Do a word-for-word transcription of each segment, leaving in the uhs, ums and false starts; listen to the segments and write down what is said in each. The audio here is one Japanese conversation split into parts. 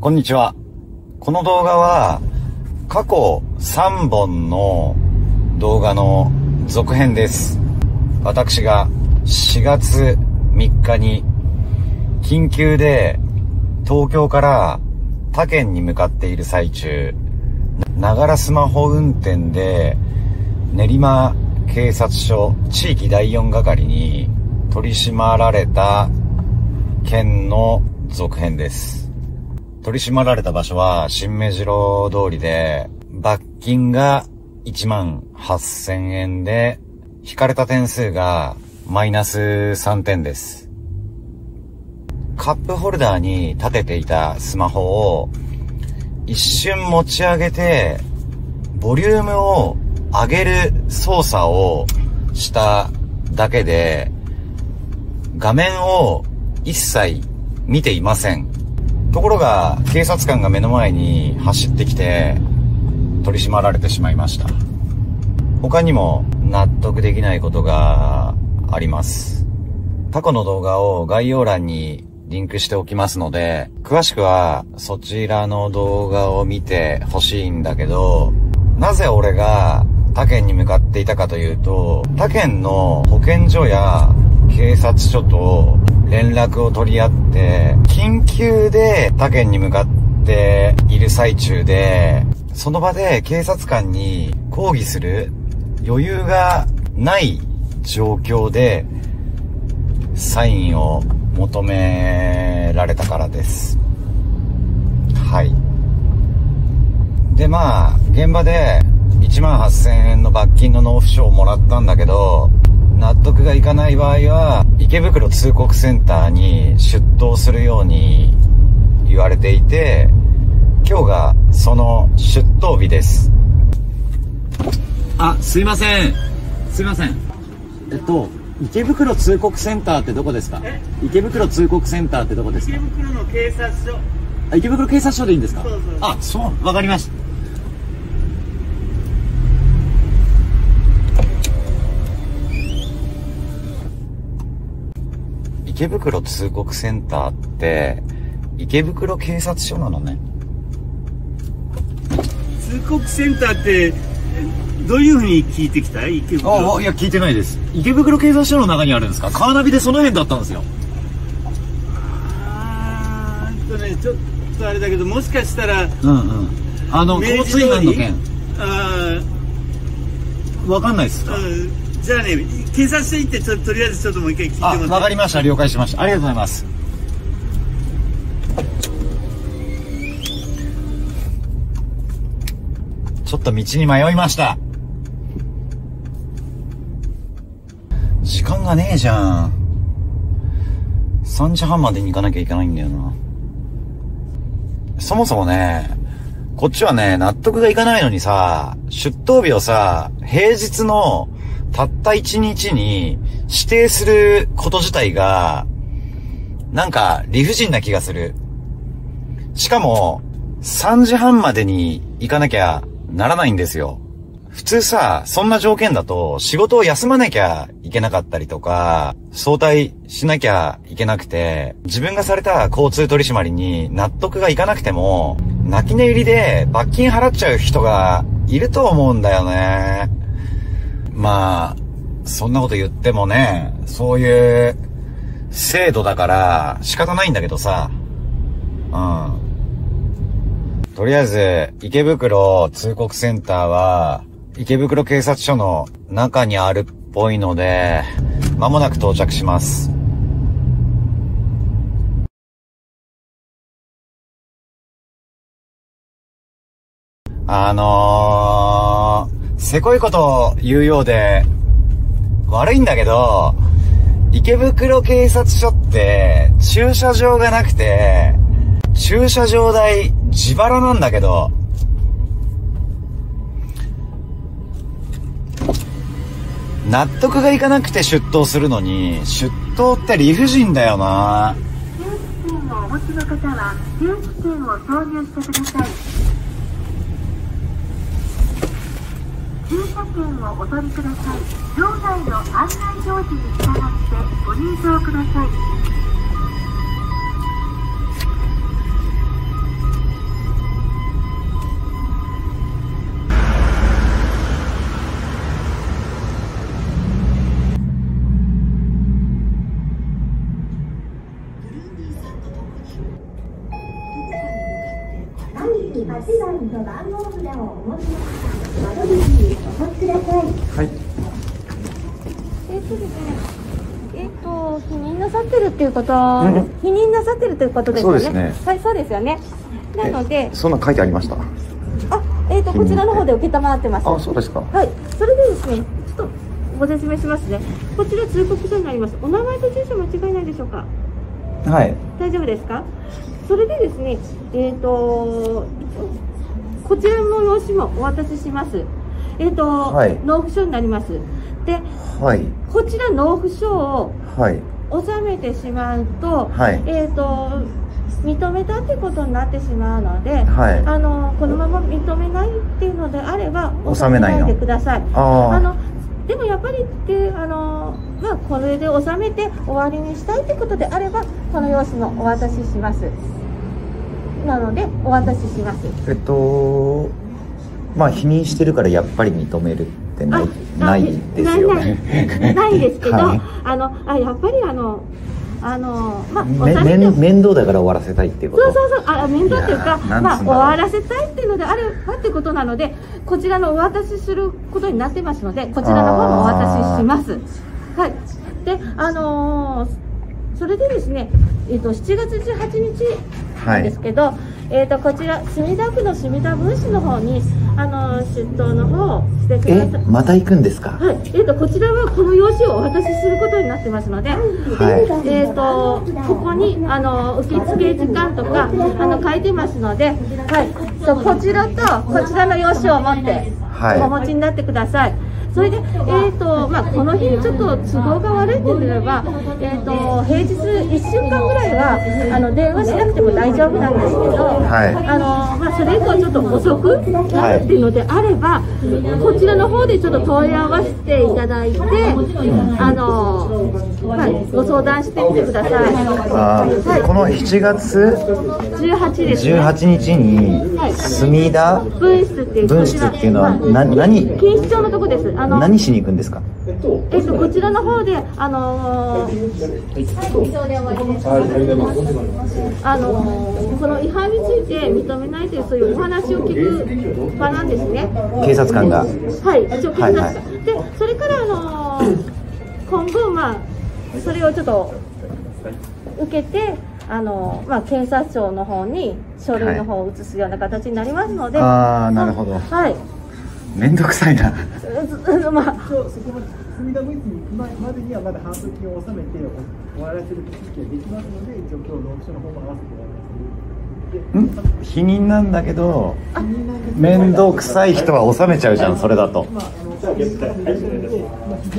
こんにちは。この動画は過去さんぼんの動画の続編です。私がしがつみっかに緊急で東京から他県に向かっている最中、ながらスマホ運転で練馬警察署地域だいよん係に取り締まられた件の続編です。取り締まられた場所は新目白通りで、罰金がいちまんはっせんえんで、引かれた点数がマイナスさんてんです。カップホルダーに立てていたスマホを一瞬持ち上げて、ボリュームを上げる操作をしただけで、画面を一切見ていません。ところが、警察官が目の前に走ってきて、取り締まられてしまいました。他にも納得できないことがあります。過去の動画を概要欄にリンクしておきますので、詳しくはそちらの動画を見てほしいんだけど、なぜ俺が他県に向かっていたかというと、他県の保健所や警察署と連絡を取り合って、緊急で他県に向かっている最中で、その場で警察官に抗議する余裕がない状況で、サインを求められたからです。はい。で、まあ、現場でいちまんはっせんえんの罰金の納付書をもらったんだけど、納得がいかない場合は、池袋通告センターに出頭するように言われていて、今日がその出頭日です。あ、すいません。すいません。えっと、池袋通告センターってどこですか？池袋通告センターってどこですか？池袋の警察署。あ、池袋警察署でいいんですか？そうそうそう。あ、そう、わかりました。池袋通告センターって池袋警察署なのね。通告センターってどういうふうに聞いてきた？池袋。ああ、いや聞いてないです。池袋警察署の中にあるんですか？カーナビでその辺だったんですよ。あーっとね、ちょっとあれだけど、もしかしたらうんうんあの交通違反の件。ああ、わかんないっすか？じゃあね、警察署行ってちょっと、とりあえずちょっともう一回聞いてもらって。あ、わかりました。了解しました。ありがとうございます。ちょっと道に迷いました。時間がねえじゃん。さんじはんまでに行かなきゃいけないんだよな。そもそもね、こっちはね、納得がいかないのにさ、出頭日をさ、平日のたった一日に指定すること自体が、なんか理不尽な気がする。しかも、さんじはんまでに行かなきゃならないんですよ。普通さ、そんな条件だと仕事を休まなきゃいけなかったりとか、早退しなきゃいけなくて、自分がされた交通取り締まりに納得がいかなくても、泣き寝入りで罰金払っちゃう人がいると思うんだよね。まあ、そんなこと言ってもね、そういう制度だから仕方ないんだけどさ。うん。とりあえず、池袋通告センターは、池袋警察署の中にあるっぽいので、間もなく到着します。あのー、せこいことを言うようで、悪いんだけど、池袋警察署って駐車場がなくて、駐車場代自腹なんだけど、納得がいかなくて出頭するのに、出頭って理不尽だよな。定期券をお持ちの方は、定期券を挿入してください。駐車券をお取りください。場内の案内表示に従ってご入場ください。はちばんの番号札をお持ちの方、窓口にお越しください。はい。えっとですね、えっと避妊なさってるっていうこと、避妊なさってるということですよね。そうですね。はい、そうですよね。なので、そんな書いてありました。あ、えっとこちらの方で受けたまわってます。あ、そうですか。はい。それでですね、ちょっとご説明しますね。こちら通告書になります。お名前と住所間違いないでしょうか。はい。大丈夫ですか。それでですね、えっとこちらの用紙もお渡しします。えっと、はい、納付書になります。で、はい、こちら納付書を納めてしまうと、はい、えっと認めたってことになってしまうので、はい、あのこのまま認めないっていうのであれば納めないでください。あのでもやっぱりってあのまあこれで納めて終わりにしたいってことであればこの用紙もお渡しします。なのでお渡しします。えっとまあ否認してるからやっぱり認めるってないないですよね。ないですけど、はい、あのあやっぱりあのあのまあ面倒だから終わらせたいっていうこと。そうそうそう、あ面倒っていうかまあ終わらせたいっていうのであればってことなのでこちらのお渡しすることになってますのでこちらの方もお渡しします。はい。であのー、それでですねえっとしちがつじゅうはちにち。ですけど、はい、えっとこちら墨田区の墨田分支の方にあの出頭の方をしてください。また行くんですか。はい。えっ、ー、とこちらはこの用紙をお渡しすることになってますので、はい、えっとここにあの受付時間とかあの書いてますので、はい。とこちらとこちらの用紙を持ってお持ちになってください。はい、それで、えーとまあ、この日、ちょっと都合が悪いって言えば、えーと、平日いっしゅうかんぐらいはあの電話しなくても大丈夫なんですけど、はい、あのまあ、それ以降、ちょっと遅くなるっていうのであれば、はい、こちらの方でちょっと問い合わせていただいて、あのまあ、ご相談してみてください。はい、このしちがつじゅうはちにちですね、じゅうはちにちに、墨田分室っていうのは、何錦糸町のとこです。何しに行くんですか。えっとこちらの方であのあのこの違反について認めないというそういうお話を聞く場なんですね。警察官が。はい。一応警察官。でそれからあの今後まあそれをちょっと受けて。あのまあ、検察庁の方に書類の方を移すような形になりますので、はい、ああなるほど、はい、面倒くさいなまあそこまで墨田分室に行く前までにはまだ反則金を納めて終わらせる手続きができますので一応今日納付書の方も合わせております。ん？否認なんだけど面倒くさい人は納めちゃうじゃんそれだと。基準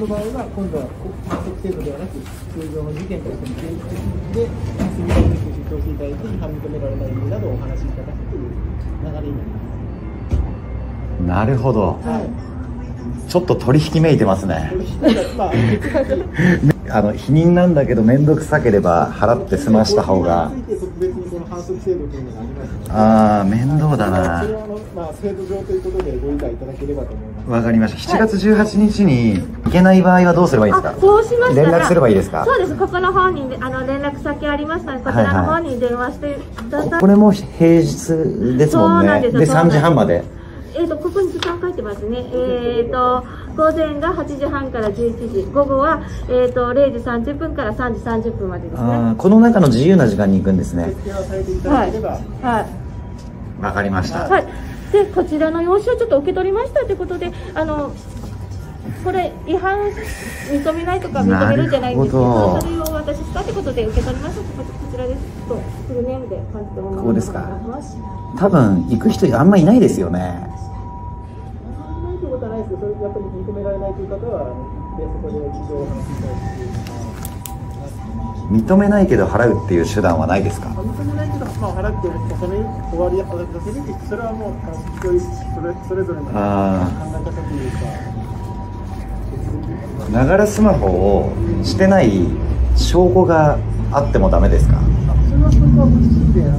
の場合は今度は国籍制度ではなく通常の事件としての現実で墨田分室に出頭していただいて違反認められない理由などをお話しいただくという流れになります。なるほど、はい、ちょっと取引めいてますねあの否認なんだけど面倒くさければ払って済ました方がああ面倒だな。わかりました。しちがつじゅうはちにちに行けない場合はどうすればいいですか。そうしましたら連絡すればいいですか。そうです。ここの方にあの連絡先ありましたのでこちらの方に電話してください。これも平日ですもんね。でさんじはんまで。えっとここに時間書いてますね。えっと午前がはちじはんからじゅういちじ、午後はえっとれいじさんじゅっぷんからさんじさんじゅっぷんまでですね。この中の自由な時間に行くんですね。はいはい。わかりました。はい。でこちらの用紙をちょっと受け取りましたということで、あのこれ違反認めないとか認めるんじゃないんですけど、それを私したということで受け取りました。こちらです。とフルネームで感じてもらいます。こうですか。多分行く人あんまいないですよね。認めないけど払うっていう手段はないですか。認めないけど払ってそれ終わりやさせるってそれはもうそれぞれの考え方というか。ながらスマホをしてない証拠があってもダメですか。それはそれはご自身であの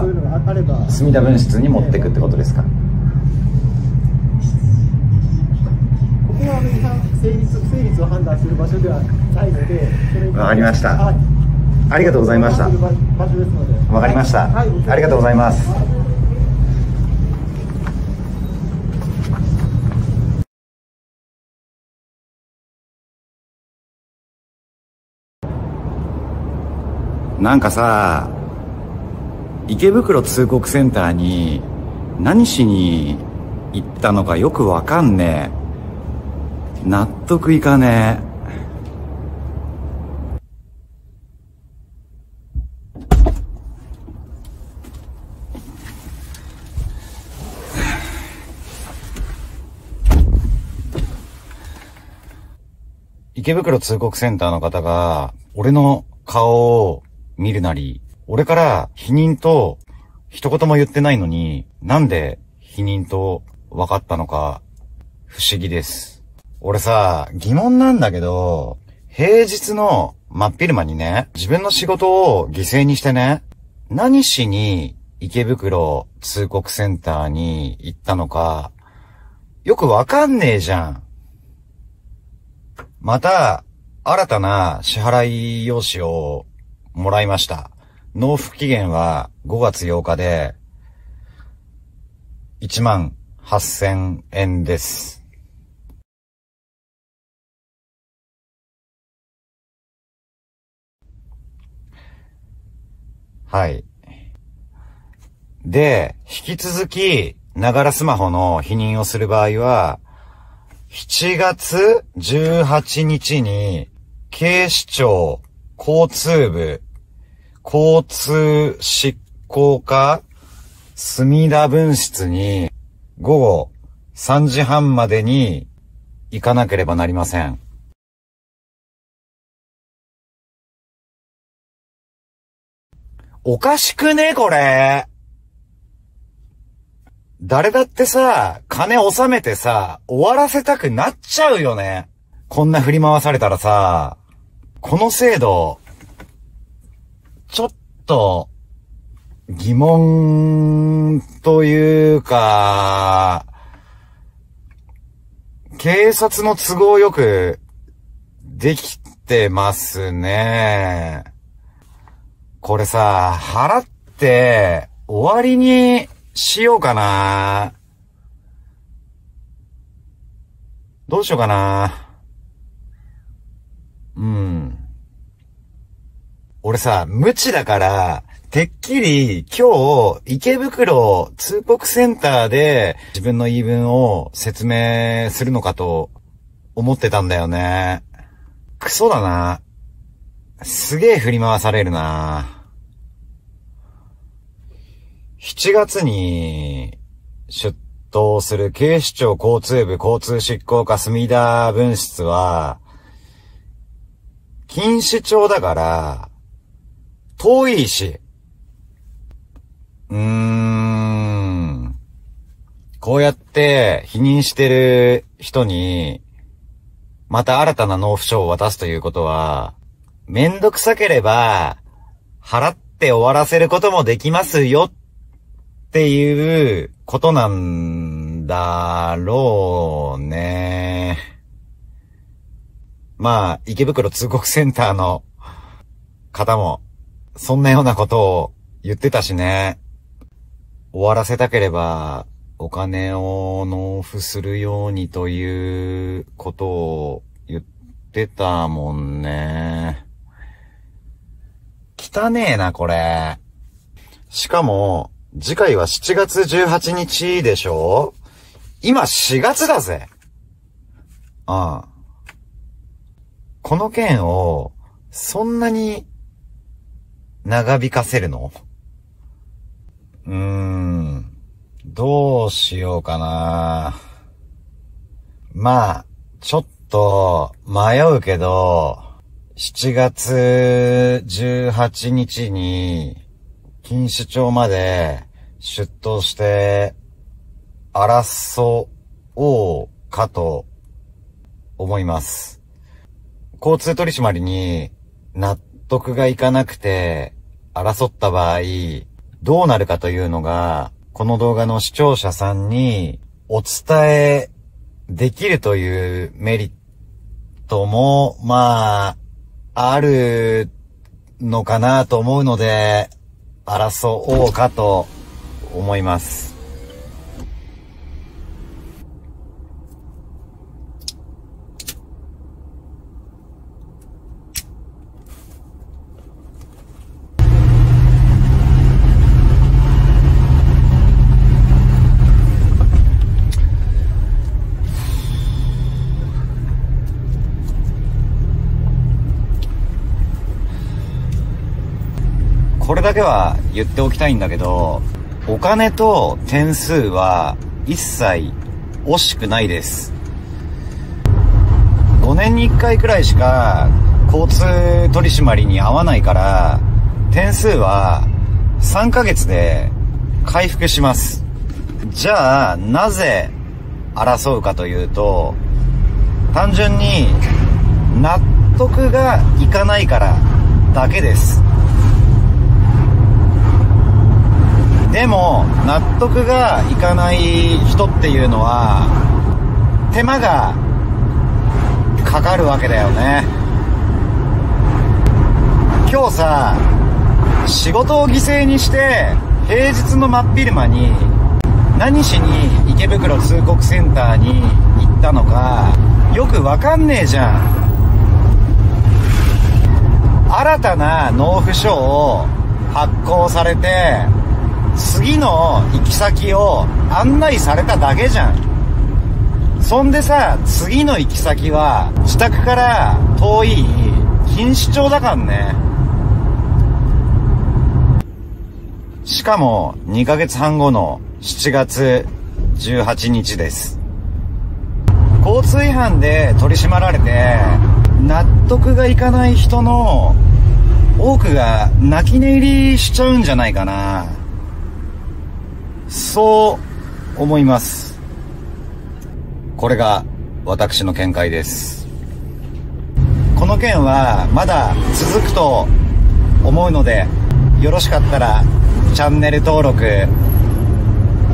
そういうのがあれば墨田分室に持っていくってことですか。成立不成立を判断する場所ではないので。わかりました。ありがとうございました。わかりました。ありがとうございます。なんかさ、池袋通告センターに何しに行ったのかよくわかんねえ。納得いかねえ。池袋通告センターの方が、俺の顔を見るなり、俺から否認と一言も言ってないのに、なんで否認と分かったのか、不思議です。俺さ、疑問なんだけど、平日の真っ昼間にね、自分の仕事を犠牲にしてね、何しに池袋通告センターに行ったのか、よく分かんねえじゃん。また、新たな支払い用紙をもらいました。納付期限はごがつようかで、いちまんはっせんえんです。はい。で、引き続き、ながらスマホの否認をする場合は、しちがつじゅうはちにちに、警視庁交通部交通執行課墨田分室にごごさんじはんまでに行かなければなりません。おかしくねこれ。誰だってさ、金納めてさ、終わらせたくなっちゃうよね。こんな振り回されたらさ、この制度、ちょっと、疑問というか、警察の都合よくできてますね。これさ、払って終わりに、しようかな。どうしようかな。うん。俺さ、無知だから、てっきり今日、池袋通告センターで自分の言い分を説明するのかと思ってたんだよね。クソだな。すげえ振り回されるな。しちがつに出頭する警視庁交通部交通執行課墨田分室は、錦糸町だから、遠いし。うーん。こうやって否認してる人に、また新たな納付書を渡すということは、めんどくさければ、払って終わらせることもできますよ。っていうことなんだろうね。まあ、池袋通告センターの方も、そんなようなことを言ってたしね。終わらせたければ、お金を納付するようにということを言ってたもんね。汚ねえな、これ。しかも、次回はしちがつじゅうはちにちでしょ？今しがつだぜ。ああ。この件を、そんなに、長引かせるの？うーん。どうしようかな。まあ、ちょっと、迷うけど、しちがつじゅうはちにちに、錦糸町まで出頭して争おうかと思います。交通取締りに納得がいかなくて争った場合どうなるかというのがこの動画の視聴者さんにお伝えできるというメリットもまああるのかなと思うので、争おうかと思います。これだけは言っておきたいんだけど、お金と点数は一切惜しくないです。ごねんにいっかいくらいしか交通取り締まりに合わないから、点数はさんかげつで回復します。じゃあ、なぜ争うかというと、単純に納得がいかないからだけです。でも納得がいかない人っていうのは手間がかかるわけだよね。今日さ、仕事を犠牲にして平日の真っ昼間に何しに池袋通告センターに行ったのかよくわかんねえじゃん。新たな納付書を発行されて次の行き先を案内されただけじゃん。そんでさ、次の行き先は自宅から遠い錦糸町だかんね。しかもにかげつはん後のしちがつじゅうはちにちです。交通違反で取り締まられて納得がいかない人の多くが泣き寝入りしちゃうんじゃないかな、そう思います。これが私の見解です。この件はまだ続くと思うので、よろしかったらチャンネル登録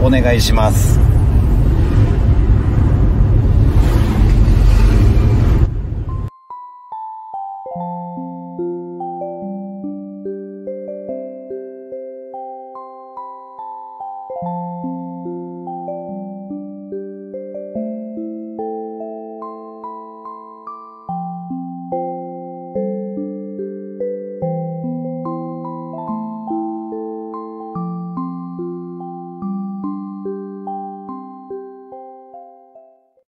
お願いします。